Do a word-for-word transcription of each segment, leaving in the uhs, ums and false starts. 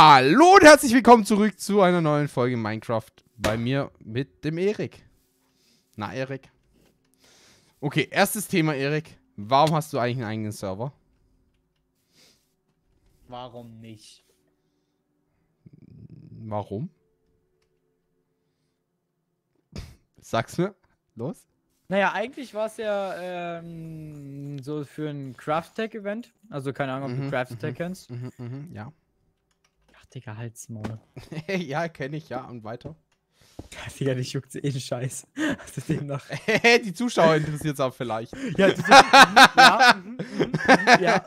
Hallo und herzlich willkommen zurück zu einer neuen Folge Minecraft bei mir mit dem Erik. Na, Erik? Okay, erstes Thema, Erik. Warum hast du eigentlich einen eigenen Server? Warum nicht? Warum? Sag's mir. Los. Naja, eigentlich war es ja ähm, so für ein Craft-Tech-Event. Also keine Ahnung, ob du mhm, Craft-Tech kennst. Mhm, mhm, ja. Ach, Digga, Halsmaul. Ja, kenne ich, ja. Und weiter? Digga, dich juckt eh den Scheiß. Also demnach. Die Zuschauer interessiert es auch vielleicht. Ja, die, ja, mm, mm, ja.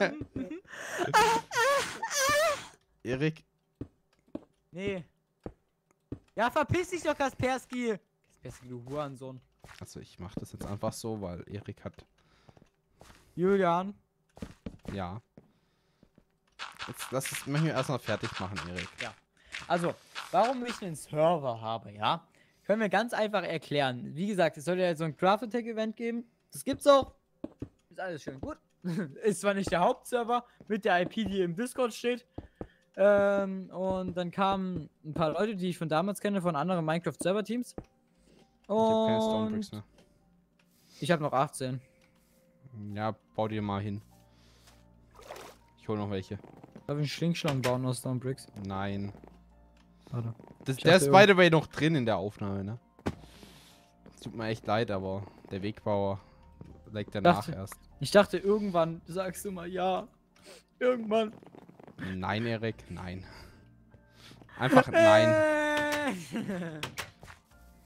Erik? Nee. Ja, verpiss dich doch, Kaspersky. Kaspersky, du Hurensohn. Also ich mache das jetzt einfach so, weil Erik hat... Julian? Ja. Jetzt lass es mir erstmal fertig machen, Erik. Ja. Also, warum ich einen Server habe, ja? Können wir ganz einfach erklären. Wie gesagt, es sollte ja so ein CraftAttack-Event geben. Das gibt's auch. Ist alles schön gut. Ist zwar nicht der Hauptserver, mit der I P, die im Discord steht. Ähm, und dann kamen ein paar Leute, die ich von damals kenne, von anderen Minecraft-Server-Teams. Ich hab keine Stonebricks mehr. Ich hab noch achtzehn. Ja, bau dir mal hin. Ich hol noch welche. Darf ich einen Schlingschlamm bauen aus Stonebricks? Nein. Warte. Das, der ist by the way noch drin in der Aufnahme, ne? Das tut mir echt leid, aber der Wegbauer legt danach erst. Ich dachte irgendwann sagst du mal ja. Irgendwann. Nein, Erik, nein. Einfach nein.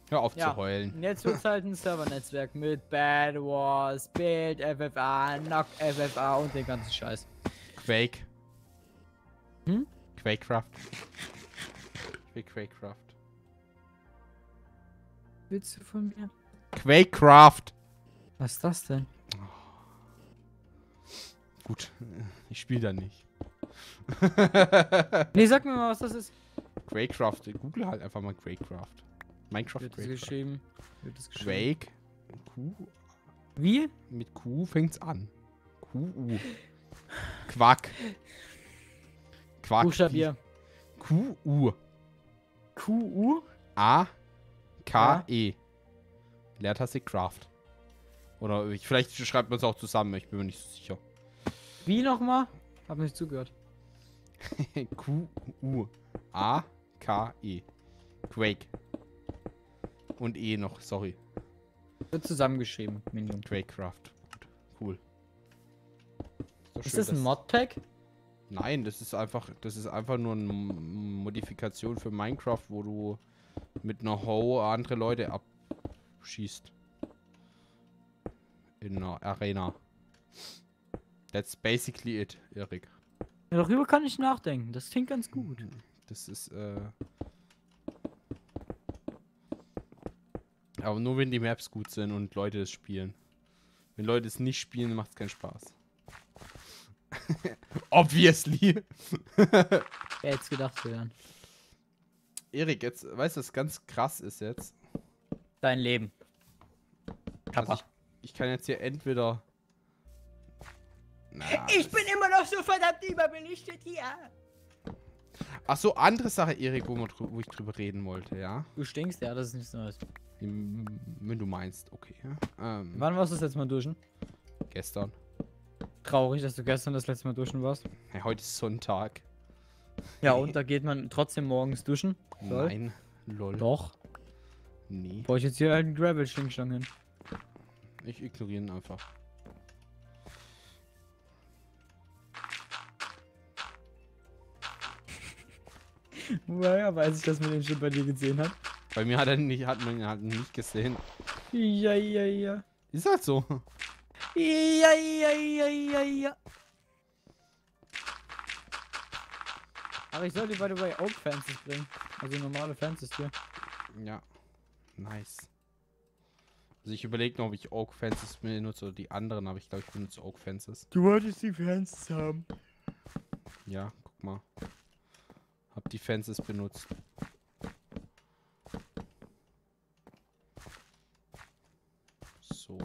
Hör auf ja. zu heulen. Jetzt wird es halt ein Servernetzwerk mit Bad Wars, Build, F F A, Knock, F F A und den ganzen Scheiß. Quake. Hm? Quakecraft. Ich will Quakecraft. Willst du von mir? Quakecraft! Was ist das denn? Oh. Gut, ich spiele da nicht. Nee, sag mir mal, was das ist. Quakecraft, google halt einfach mal Quakecraft. Minecraft wird das geschrieben. Wird das geschrieben. Quake. Q. Wie? Mit Q fängt's an. Q U. Quack. Quack. Buchstabier. Q U. Q U. A. K. E. Leertaste Craft. Oder ich, vielleicht schreibt man es auch zusammen, ich bin mir nicht so sicher. Wie nochmal? Hab nicht zugehört. Q U. A. K. E. Quake. Und E noch, sorry. Wird zusammengeschrieben, Minion. Quakecraft. Cool. So ist schön, das ein Modpack? Nein, das ist einfach, das ist einfach nur eine Modifikation für Minecraft, wo du mit einer Hoe andere Leute abschießt. In einer Arena. That's basically it, Erik. Ja, darüber kann ich nachdenken. Das klingt ganz gut. Das ist, äh... aber nur wenn die Maps gut sind und Leute es spielen. Wenn Leute es nicht spielen, macht es keinen Spaß. Obviously. Wer hätte es gedacht, Julian? Erik, jetzt weißt du, was ganz krass ist jetzt? Dein Leben. Also ich, ich kann jetzt hier entweder... Na, ich bin immer noch so verdammt überbelichtet hier. Ach so, andere Sache, Erik, wo, wo ich drüber reden wollte, ja? Du stinkst, ja, das ist nichts Neues. Wenn du meinst, okay. Ähm, Wann warst du das letzte Mal duschen? Gestern. Traurig, dass du gestern das letzte Mal duschen warst. Hey, heute ist Sonntag. Ja, und da geht man trotzdem morgens duschen? Soll? Nein, lol. Doch. Nee. Brauche ich jetzt hier einen Gravel-Schwingschlang hin? Ich ignoriere ihn einfach. Woher weiß ich, dass man den schon bei dir gesehen hat? Bei mir hat, er nicht, hat man ihn halt nicht gesehen. Ja, ja, ja. Ist halt so. Ja, ja, ja, ja, ja. Aber ich soll dir by the way auch Fences bringen. Also normale Fences hier. Ja. Nice. Also ich überlege noch, ob ich Oak Fences benutze oder die anderen, aber ich glaube, ich benutze Oak Fences. Du wolltest die Fences haben. Ja, guck mal. Hab die Fences benutzt. So.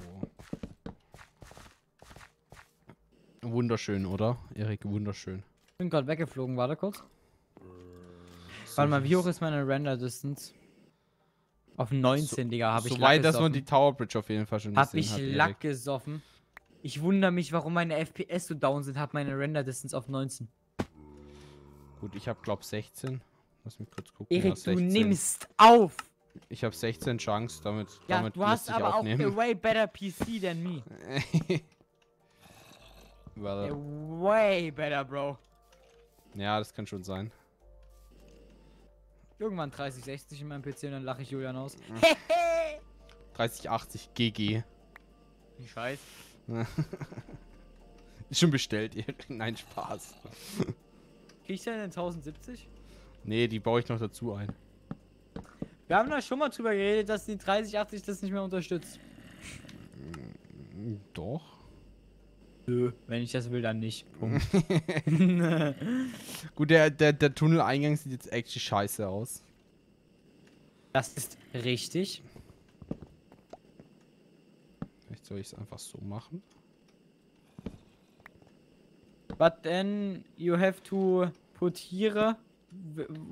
Wunderschön, oder? Erik, wunderschön. Ich bin gerade weggeflogen, warte kurz. Warte mal, wie hoch ist meine Render Distance? Auf neunzehn, so, Digga, habe so ich Lack weit, gesoffen. dass man die Tower Bridge auf jeden Fall schon Hab ich hat, Lack Erik. gesoffen. Ich wundere mich, warum meine F P S so down sind, habe meine Render Distance auf neunzehn. Gut, ich habe glaub sechzehn. Lass mich kurz gucken. Erik, du nimmst auf! Ich habe sechzehn Chance, damit. Ja, damit du hast aber aufnehmen. auch a way better P C than me. Well, way better, Bro. Ja, das kann schon sein. Irgendwann dreißig sechzig in meinem P C und dann lache ich Julian aus. dreißig achtzig G G. Wie scheiß. Ist schon bestellt, ihr. Nein, Spaß. Krieg ich denn tausendsiebzig? Nee, die baue ich noch dazu ein. Wir haben da schon mal drüber geredet, dass die dreißig achtzig das nicht mehr unterstützt. Doch. Nö, wenn ich das will, dann nicht. Gut, der, der, der Tunneleingang sieht jetzt echt scheiße aus. Das ist richtig. Vielleicht soll ich es einfach so machen. But then you have to put here,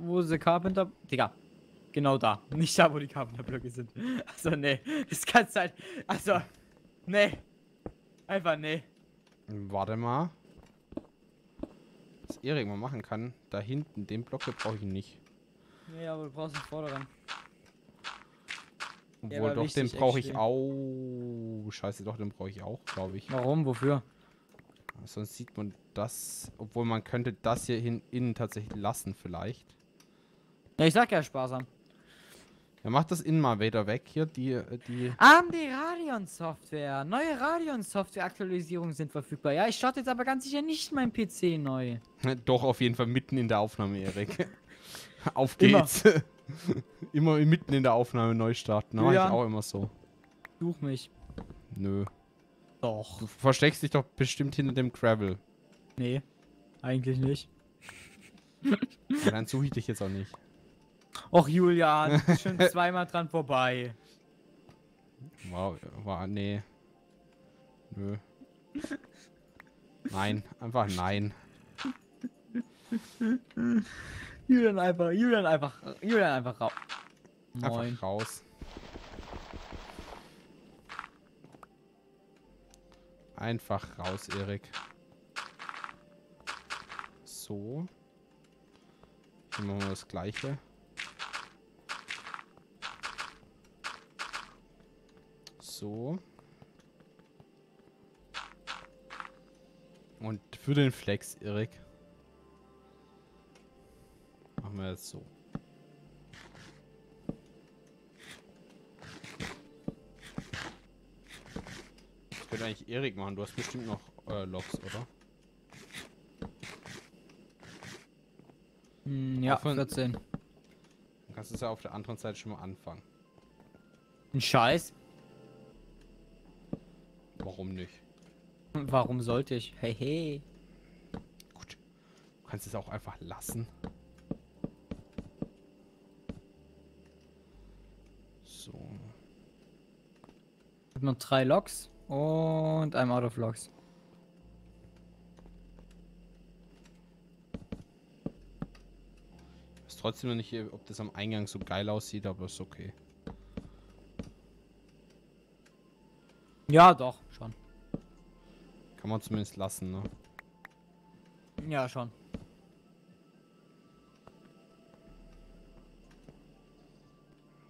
wo the carpenter... Digga. Genau da. Nicht da, wo die Carpenter-Blöcke sind. Also, nee. Das kannst halt... Also, nee. Einfach, nee. Warte mal. Was Erik mal machen kann, da hinten, den Block brauche ich nicht. Nee, aber du brauchst den vorderen. Obwohl, ja, doch, den brauche ich auch. Scheiße, doch, den brauche ich auch, glaube ich. Warum? Wofür? Sonst sieht man das. Obwohl, man könnte das hier hin, innen tatsächlich lassen, vielleicht. Ja, ich sag ja sparsam. Ja, macht das innen mal wieder weg hier, die... die A M D Radeon-Software. Neue Radeon-Software-Aktualisierungen sind verfügbar. Ja, ich starte jetzt aber ganz sicher nicht meinen P C neu. Doch, auf jeden Fall mitten in der Aufnahme, Erik. Auf geht's. Immer. Immer mitten in der Aufnahme neu starten. Ne? Ja. Ich auch immer so. Such mich. Nö. Doch. Du versteckst dich doch bestimmt hinter dem Gravel. Nee, eigentlich nicht. Ja, dann suche ich dich jetzt auch nicht. Och, Julian, schon zweimal dran vorbei. Wow, wow, nee. Nö. Nein, einfach nein. Julian einfach, Julian einfach, Julian einfach raus. Moin. Einfach raus. Einfach raus, Erik. So. Dann machen wir das Gleiche. So. Und für den Flex, Erik, machen wir jetzt so. Das könnte eigentlich Erik machen. Du hast bestimmt noch äh, Loks, oder? Mm, ja, vierzehn. Dann kannst du es ja auf der anderen Seite schon mal anfangen. Ein Scheiß. Warum nicht? Warum sollte ich? Hey, hey. Gut. Du kannst es auch einfach lassen. So. Ich habe noch drei Loks und I'm out of Loks. Ich weiß trotzdem noch nicht, ob das am Eingang so geil aussieht, aber ist okay. Ja, doch, schon. Kann man zumindest lassen, ne? Ja, schon.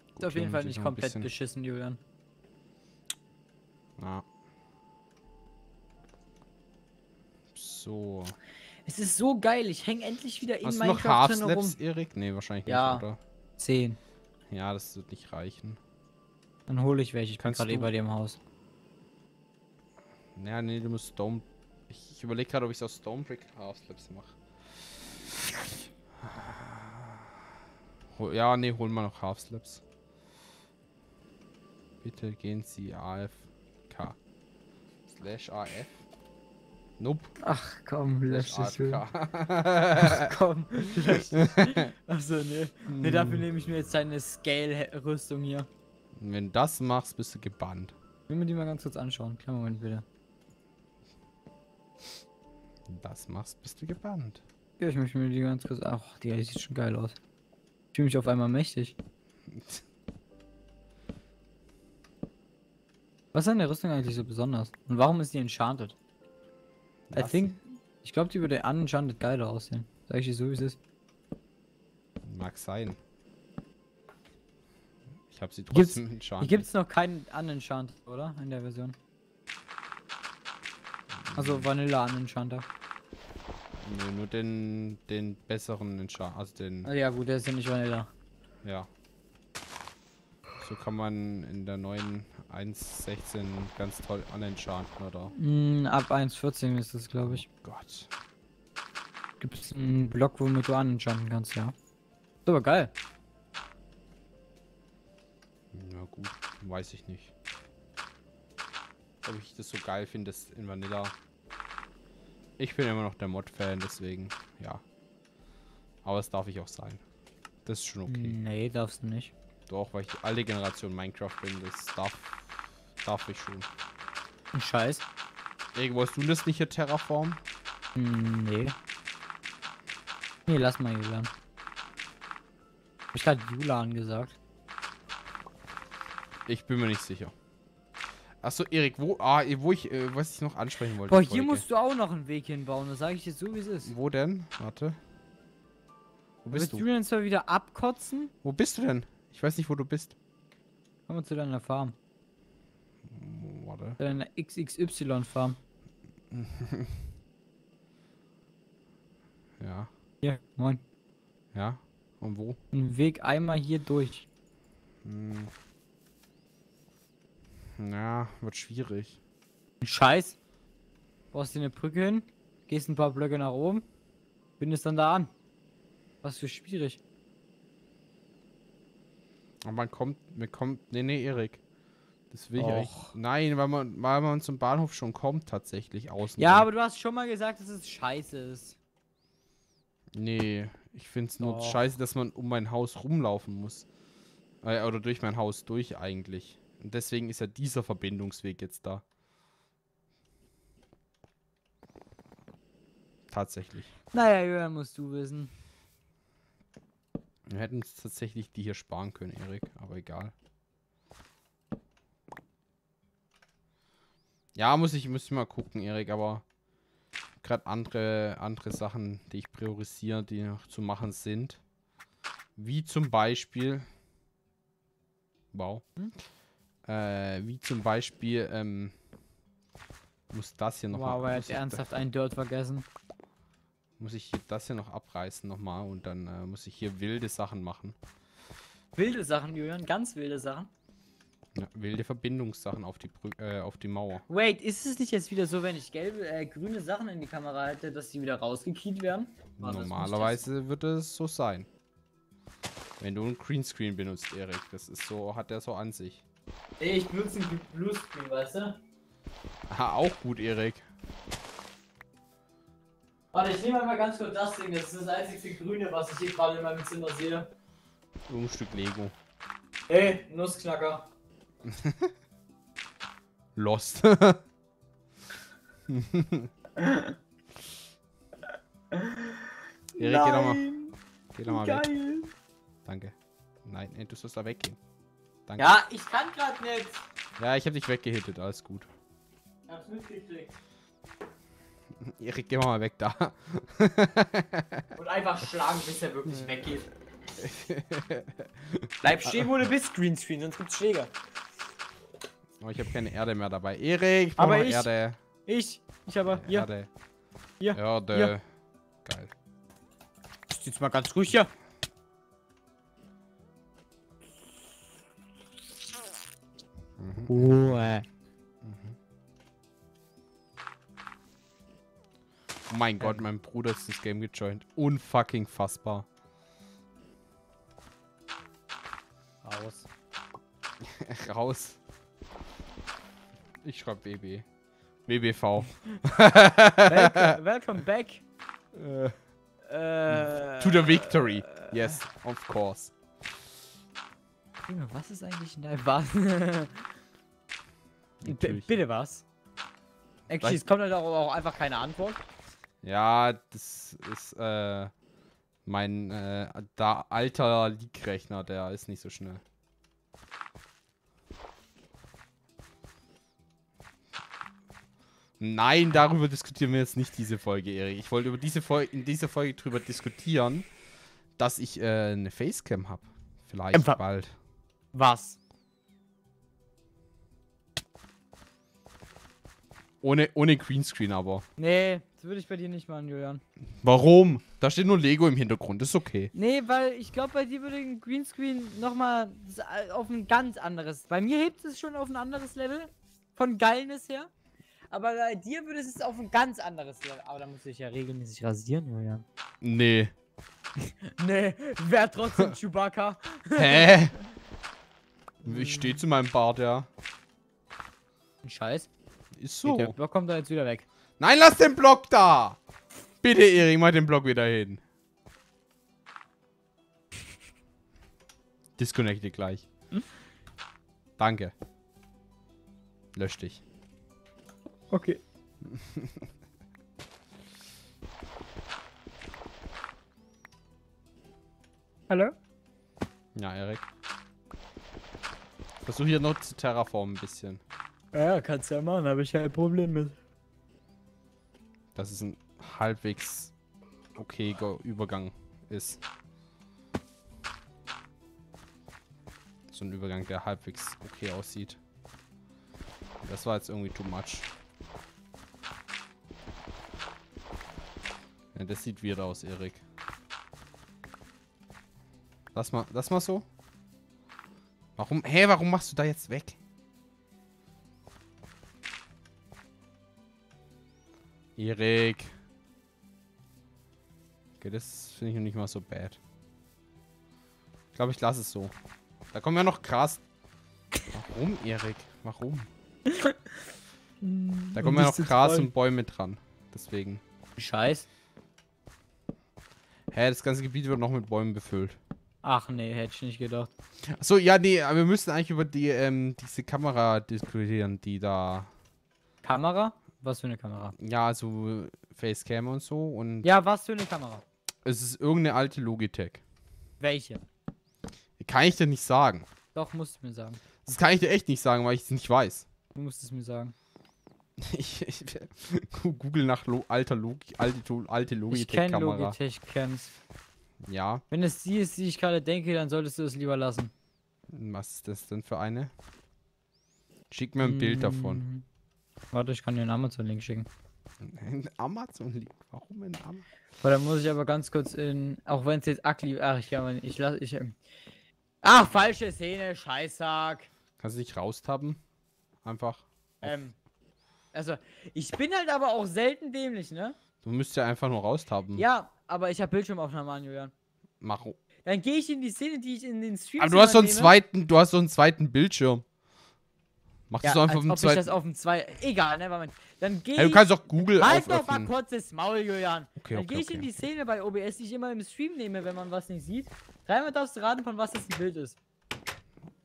Gut, ist auf jeden Fall nicht komplett beschissen, Julian. Ja. So. Es ist so geil, ich häng endlich wieder in Minecraft rum. Hast du noch Half-Slaps, Erik? Nee, wahrscheinlich nicht, oder? Ja, zehn. Ja, das wird nicht reichen. Dann hole ich welche, ich kann gerade eh bei dir im Haus. Naja, nee, du musst Stone... Ich, ich überlege gerade, ob ich es aus Stonebrick Half-Slaps mache. Ja, nee, holen wir noch Half-Slaps. Bitte gehen Sie A F K. Slash A F. Nope. Ach komm, lösch das. Ach komm, lösch das. Achso, nee. Nee, dafür nehme ich mir jetzt deine Scale-Rüstung hier. Und wenn du das machst, bist du gebannt. Ich will mir die mal ganz kurz anschauen. Kleinen Moment bitte. Das machst, bist du gebannt. Ja, ich möchte mir die ganz kurz... Ach, die sieht schon geil aus. fühle mich auf einmal mächtig. Was ist an der Rüstung eigentlich so besonders? Und warum ist die enchanted? I think, ich glaube, die würde unenchanted geiler aussehen. Sag ich dir so, wie es ist. Mag sein. Ich habe sie trotzdem gibt's, enchanted. Hier gibt es noch keinen unenchanted, oder? In der Version. Also Vanilla unenchanter. Nee, nur den, den besseren Enchant, also den... Ah, ja gut, der ist ja nicht Vanilla. Ja. So kann man in der neuen eins Punkt sechzehn ganz toll unenchanten, oder? Mm, ab eins Punkt vierzehn ist das, glaube ich. Oh Gott. Gibt es einen Block, womit du unenchanten kannst, ja. Ist aber geil. Na gut, weiß ich nicht. Ob ich das so geil finde, das in Vanilla... Ich bin immer noch der Mod-Fan, deswegen, ja. Aber das darf ich auch sein. Das ist schon okay. Nee, darfst du nicht. Doch, weil ich die alte Generation Minecraft bin, das darf, darf ich schon. Ein Scheiß. Erik, wolltest du das nicht hier terraformen? Nee. Nee, lass mal Julian. Hab ich gerade Julian gesagt? Ich bin mir nicht sicher. Achso, Erik, wo, ah, wo ich, äh, was ich noch ansprechen wollte. Boah, hier musst du auch noch einen Weg hinbauen, das sage ich jetzt so, wie es ist. Wo denn? Warte. Wo bist du? Willst Julian zwar wieder abkotzen? Wo bist du denn? Ich weiß nicht, wo du bist. Komm mal zu deiner Farm. Warte. Zu deiner X X Y-Farm. Ja. Hier, moin. Ja, und wo? Ein Weg einmal hier durch. Hm. Na, wird schwierig. Scheiß. Baust dir eine Brücke hin, gehst ein paar Blöcke nach oben, bindest dann da an. Was für schwierig. Aber man kommt, man kommt, nee, nee, Erik. Das will ich eigentlich. Nein, weil man, weil man zum Bahnhof schon kommt, tatsächlich außen. Ja, aber du hast schon mal gesagt, dass es scheiße ist. Nee, ich find's nur scheiße, dass man um mein Haus rumlaufen muss. Äh, oder durch mein Haus durch eigentlich. Und deswegen ist ja dieser Verbindungsweg jetzt da. Tatsächlich. Naja, Jürgen, musst du wissen. Wir hätten uns tatsächlich die hier sparen können, Erik, aber egal. Ja, muss ich, muss ich mal gucken, Erik, aber gerade andere, andere Sachen, die ich priorisiere, die noch zu machen sind. Wie zum Beispiel... Wow. Hm? Äh, wie zum Beispiel, ähm, muss das hier nochmal... Wow, mal, er hat ernsthaft einen Dirt vergessen. Muss ich hier das hier noch abreißen nochmal und dann äh, muss ich hier wilde Sachen machen. Wilde Sachen, Julian? Ganz wilde Sachen? Ja, wilde Verbindungssachen auf die, Brü äh, auf die Mauer. Wait, ist es nicht jetzt wieder so, wenn ich gelbe, äh, grüne Sachen in die Kamera halte, dass die wieder rausgekiet werden? War Normalerweise das... wird es so sein. Wenn du ein Greenscreen benutzt, Erik, das ist so, hat der so an sich. Ey, ich benutze einen Bluescreen, weißt du? Ah, auch gut, Erik. Warte, ich nehme einmal ganz kurz das Ding, das ist das einzige Grüne, was ich hier gerade in meinem Zimmer sehe. So ein Stück Lego. Ey, Nussknacker. Lost. Erik, geh doch mal. Geh doch mal Geil. weg. Danke. Nein, ey, du sollst da weggehen. Danke. Ja, ich kann grad nicht. Ja, ich hab dich weggehittet, alles gut. Ich hab's mitgekriegt. Erik, geh mal weg da. Und einfach schlagen, bis er wirklich weggeht. Bleib stehen, wo du bist, Greenscreen, sonst gibt's Schläger. Oh, ich hab keine Erde mehr dabei. Erik, ich aber ich, Erde. Ich, ich aber, hier. Erde. Hier. Erde. Hier. Geil. Bist jetzt mal ganz ruhig hier. Mhm. Mhm. Oh mein Gott, mein Bruder ist das Game gejoint. Unfucking fassbar. Raus. Raus. Ich schreib B B. B B V. welcome, welcome back. Uh, to the victory. Uh, yes, of course. Was ist eigentlich in deinem was? Bitte was? Actually, es kommt halt auch, auch einfach keine Antwort. Ja, das ist, äh, Mein äh, da alter Leak-Rechner, der ist nicht so schnell. Nein, darüber diskutieren wir jetzt nicht diese Folge, Erik. Ich wollte über diese Folge in dieser Folge drüber diskutieren, dass ich äh, eine Facecam habe. Vielleicht Empfa bald. Was? Ohne, ohne Greenscreen aber. Nee, das würde ich bei dir nicht machen, Julian. Warum? Da steht nur Lego im Hintergrund, ist okay. Nee, weil ich glaube, bei dir würde ein Greenscreen nochmal auf ein ganz anderes. Bei mir hebt es schon auf ein anderes Level. Von Geilness her. Aber bei dir würde es auf ein ganz anderes Level. Aber da musst du dich ja regelmäßig rasieren, Julian. Nee. Nee, wär trotzdem Chewbacca. Hä? Ich stehe zu meinem Bart, ja. Ein Scheiß. Ist so. Der Block kommt da jetzt wieder weg. Nein, lass den Block da! Bitte, Erik, mach den Block wieder hin. Disconnecte gleich. Hm? Danke. Lösch dich. Okay. Hallo? Ja, Erik. Versuch hier noch zu terraformen ein bisschen. Ja, kannst ja machen, habe ich ja ein Problem mit. Dass es ein halbwegs okayer Übergang ist. So ein Übergang, der halbwegs okay aussieht. Das war jetzt irgendwie too much. Ja, das sieht weird aus, Erik. Lass mal, lass mal so. Warum, hä, hey, warum machst du da jetzt weg? Erik. Okay, das finde ich noch nicht mal so bad. Ich glaube, ich lasse es so. Da kommen ja noch krass. Warum, Erik? Warum? Da kommen ja noch Gras voll. Und Bäume dran. Deswegen. Scheiß. Hä, das ganze Gebiet wird noch mit Bäumen befüllt. Ach nee, hätte ich nicht gedacht. Achso, ja, nee, aber wir müssen eigentlich über die, ähm, diese Kamera diskutieren, die da... Kamera? Was für eine Kamera? Ja, also Facecam und so und... Ja, was für eine Kamera? Es ist irgendeine alte Logitech. Welche? Kann ich dir nicht sagen. Doch, musst du mir sagen. Das kann ich dir echt nicht sagen, weil ich es nicht weiß. Du musst es mir sagen. Ich, ich google nach Lo alter Logi alte, alte Logitech-Kamera. Logitech-Cams. Ja. Wenn es die ist, die ich gerade denke, dann solltest du es lieber lassen. Was ist das denn für eine? Schick mir ein mm-hmm. Bild davon. Warte, ich kann dir einen Amazon-Link schicken. Ein Amazon-Link? Warum ein Amazon? Aber dann muss ich aber ganz kurz in... Auch wenn es jetzt ugly... Ach, ich kann nicht... Ich lasse... Ich, ach, falsche Szene, Scheißsack. Kannst du dich raustappen? Einfach. Ähm. Also, ich bin halt aber auch selten dämlich, ne? Du müsst ja einfach nur raustappen. Ja, aber ich habe Bildschirmaufnahme an, Julian. Mach. Dann gehe ich in die Szene, die ich in den Stream. Aber du hast so einen nehme. zweiten, du hast so einen zweiten Bildschirm. Mach ja, das so einfach auf dem zweiten. Ich das auf dem zweiten. Egal, ne? Moment. Dann gehe hey, ich. Du kannst doch Google halt auföffnen. Halt doch mal kurz das Maul, Julian. Okay, dann okay, gehe ich okay. in die Szene bei O B S, die ich immer im Stream nehme, wenn man was nicht sieht. Dreimal darfst du raten, von was das ein Bild ist.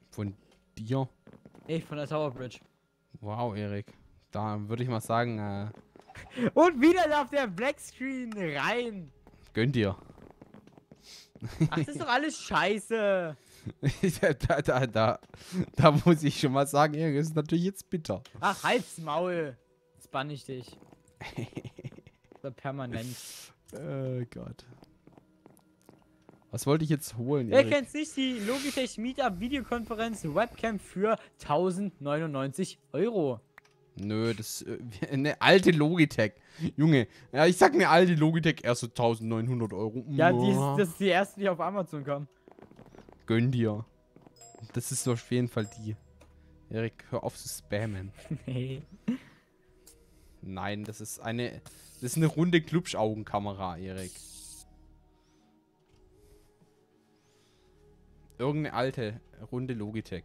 Von dir? Nee, von der Tower Bridge. Wow, Erik. Da würde ich mal sagen, äh... Und wieder darf der Black Screen rein. Gönn dir. Ach, das ist doch alles scheiße. da, da, da, da muss ich schon mal sagen, Erik, das ist natürlich jetzt bitter. Ach, halt's Maul. Jetzt bann ich dich. So permanent. Oh Gott. Was wollte ich jetzt holen? Wer kennt nicht die Logitech Meetup Videokonferenz Webcam für tausendneunundneunzig Euro? Nö, das ist äh, eine alte Logitech. Junge, ja, ich sag eine alte Logitech erst so tausendneunhundert Euro. Ja, die ist, das ist die erste, die auf Amazon kam. Gönn dir. Das ist auf jeden Fall die. Erik, hör auf zu spammen. Nee. Nein, das ist eine. Das ist eine runde Klubschaugenkamera, Erik. Irgendeine alte, runde Logitech.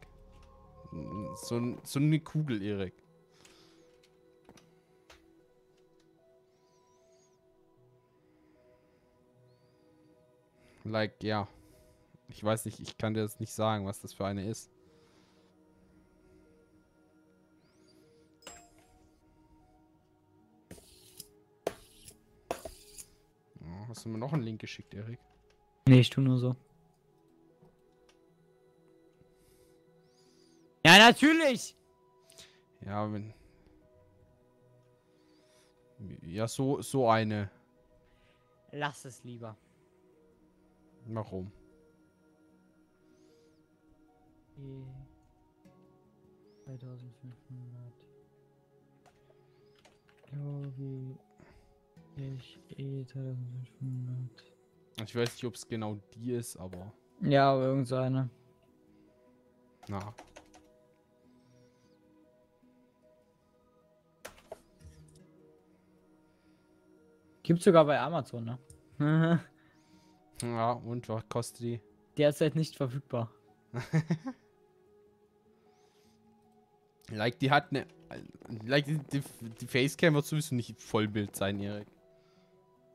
So, so eine Kugel, Erik. Like, ja. Yeah. Ich weiß nicht, ich kann dir das nicht sagen, was das für eine ist. Oh, hast du mir noch einen Link geschickt, Erik? Nee, ich tu nur so. Ja, natürlich! Ja, wenn... Ja, so, so eine. Lass es lieber. Warum? zweitausendfünfhundert. Glaube ich, eh zweitausendfünfhundert. Ich weiß nicht, ob es genau die ist, aber... Ja, aber irgendeine. Na. Gibt's sogar bei Amazon, ne? Ja, und was kostet die? Derzeit nicht verfügbar. Like, die hat eine... Like, die, die Facecam wird sowieso nicht Vollbild sein, Erik.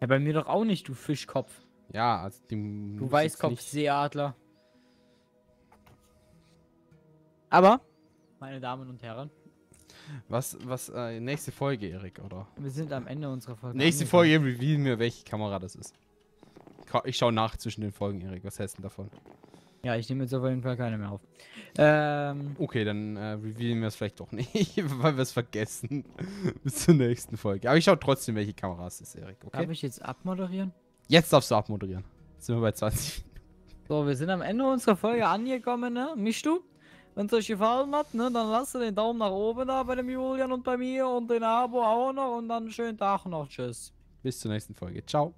Ja, bei mir doch auch nicht, du Fischkopf. Ja, also dem... Du Weißkopf, Seeadler. Aber, meine Damen und Herren... Was, was, äh, nächste Folge, Erik, oder? Wir sind am Ende unserer Folge. Nächste angekommen. Folge, reveal mir, welche Kamera das ist. Ich schaue nach zwischen den Folgen, Erik. Was hältst du davon? Ja, ich nehme jetzt auf jeden Fall keine mehr auf. Ähm... Okay, dann äh, revealen wir es vielleicht doch nicht, weil wir es vergessen. Bis zur nächsten Folge. Aber ich schaue trotzdem, welche Kamera es ist, Erik, okay? Darf ich jetzt abmoderieren? Jetzt darfst du abmoderieren. Jetzt sind wir bei zwanzig. So, wir sind am Ende unserer Folge angekommen, ne? Mischst du? Wenn es euch gefallen hat, ne, dann lasst den Daumen nach oben da bei dem Julian und bei mir und den Abo auch noch und dann einen schönen Tag noch. Tschüss. Bis zur nächsten Folge. Ciao.